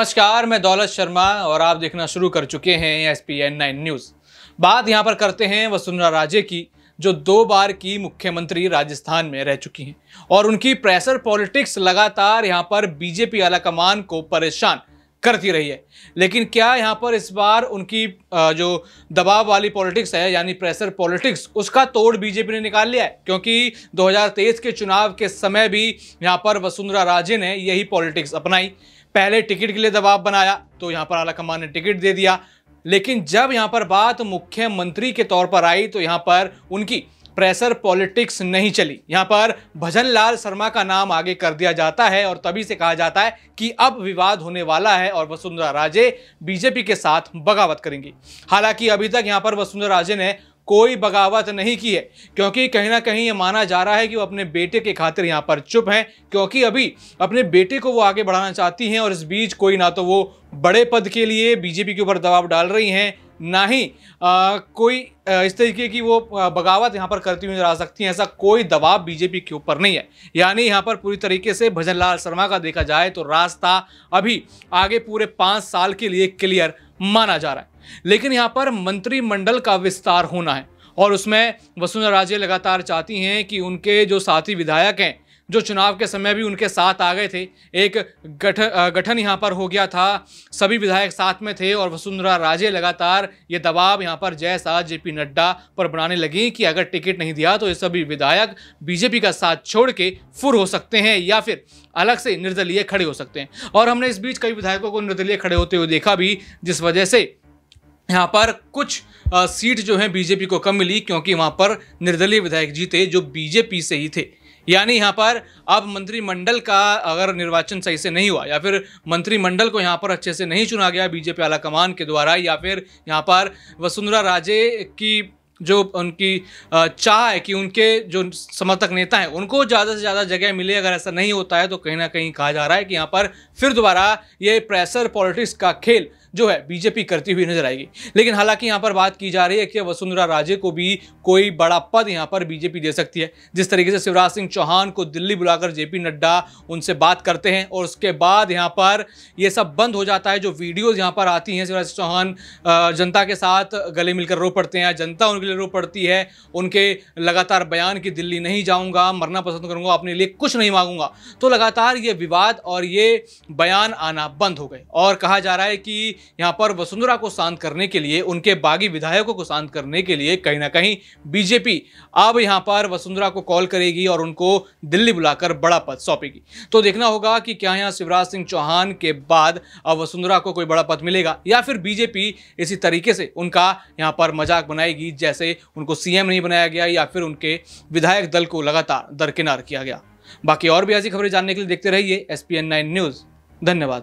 नमस्कार, मैं दौलत शर्मा और आप देखना शुरू कर चुके हैं एसपीएन न्यूज़। बात यहां पर करते हैं वसुंधरा राजे की, जो 2 बार की मुख्यमंत्री राजस्थान में रह चुकी हैं और उनकी प्रेशर पॉलिटिक्स लगातार यहां पर बीजेपी आलाकमान को परेशान करती रही है। लेकिन क्या यहाँ पर इस बार उनकी जो दबाव वाली पॉलिटिक्स है, यानी प्रेशर पॉलिटिक्स, उसका तोड़ बीजेपी ने निकाल लिया है? क्योंकि 2023 के चुनाव के समय भी यहाँ पर वसुंधरा राजे ने यही पॉलिटिक्स अपनाई। पहले टिकट के लिए दबाव बनाया तो यहाँ पर आलाकमान ने टिकट दे दिया, लेकिन जब यहाँ पर बात मुख्यमंत्री के तौर पर आई तो यहाँ पर उनकी प्रेशर पॉलिटिक्स नहीं चली। यहाँ पर भजन लाल शर्मा का नाम आगे कर दिया जाता है और तभी से कहा जाता है कि अब विवाद होने वाला है और वसुंधरा राजे बीजेपी के साथ बगावत करेंगी। हालांकि अभी तक यहाँ पर वसुंधरा राजे ने कोई बगावत नहीं की है, क्योंकि कहीं ना कहीं ये माना जा रहा है कि वो अपने बेटे के खातिर यहाँ पर चुप हैं, क्योंकि अभी अपने बेटे को वो आगे बढ़ाना चाहती हैं और इस बीच कोई ना तो वो बड़े पद के लिए बीजेपी के ऊपर दबाव डाल रही हैं, ना ही कोई इस तरीके की वो बगावत यहाँ पर करती हुई नजर आ सकती हैं। ऐसा कोई दबाव बीजेपी के ऊपर नहीं है, यानी यहाँ पर पूरी तरीके से भजन लाल शर्मा का देखा जाए तो रास्ता अभी आगे पूरे 5 साल के लिए क्लियर माना जा रहा है। लेकिन यहाँ पर मंत्रिमंडल का विस्तार होना है और उसमें वसुंधरा राजे लगातार चाहती हैं कि उनके जो साथी विधायक हैं, जो चुनाव के समय भी उनके साथ आ गए थे, एक गठन यहाँ पर हो गया था, सभी विधायक साथ में थे और वसुंधरा राजे लगातार ये दबाव यहाँ पर जैसा जेपी नड्डा पर बनाने लगी कि अगर टिकट नहीं दिया तो ये सभी विधायक बीजेपी का साथ छोड़ के फुर हो सकते हैं या फिर अलग से निर्दलीय खड़े हो सकते हैं। और हमने इस बीच कई विधायकों को निर्दलीय खड़े होते हुए देखा भी, जिस वजह से यहाँ पर कुछ सीट जो है बीजेपी को कम मिली, क्योंकि वहाँ पर निर्दलीय विधायक जीते जो बीजेपी से ही थे। यानी यहाँ पर अब मंत्रिमंडल का अगर निर्वाचन सही से नहीं हुआ या फिर मंत्रिमंडल को यहाँ पर अच्छे से नहीं चुना गया बीजेपी आलाकमान के द्वारा, या फिर यहाँ पर वसुंधरा राजे की जो उनकी चाह है कि उनके जो समर्थक नेता हैं उनको ज़्यादा से ज़्यादा जगह मिले, अगर ऐसा नहीं होता है तो कहीं ना कहीं कहा जा रहा है कि यहाँ पर फिर दोबारा ये प्रेशर पॉलिटिक्स का खेल जो है बीजेपी करती हुई नजर आएगी। लेकिन हालांकि यहाँ पर बात की जा रही है कि वसुंधरा राजे को भी कोई बड़ा पद यहाँ पर बीजेपी दे सकती है। जिस तरीके से शिवराज सिंह चौहान को दिल्ली बुलाकर जेपी नड्डा उनसे बात करते हैं और उसके बाद यहाँ पर ये सब बंद हो जाता है, जो वीडियोज़ यहाँ पर आती हैं, शिवराज सिंह चौहान जनता के साथ गले मिलकर रो पड़ते हैं, जनता उनके लिए रो पड़ती है, उनके लगातार बयान कि दिल्ली नहीं जाऊँगा, मरना पसंद करूँगा, अपने लिए कुछ नहीं मांगूंगा, तो लगातार ये विवाद और ये बयान आना बंद हो गए। और कहा जा रहा है कि यहाँ पर वसुंधरा को शांत करने के लिए, उनके बागी विधायकों को शांत करने के लिए कहीं ना कहीं बीजेपी अब यहाँ पर वसुंधरा को कॉल करेगी और उनको दिल्ली बुलाकर बड़ा पद सौंपेगी। तो देखना होगा कि क्या यहाँ शिवराज सिंह चौहान के बाद अब वसुंधरा को कोई बड़ा पद मिलेगा या फिर बीजेपी इसी तरीके से उनका यहाँ पर मजाक बनाएगी, जैसे उनको सीएम नहीं बनाया गया या फिर उनके विधायक दल को लगातार दरकिनार किया गया। बाकी और भी ऐसी खबरें जानने के लिए देखते रहिए एसपीएन न्यूज़। धन्यवाद।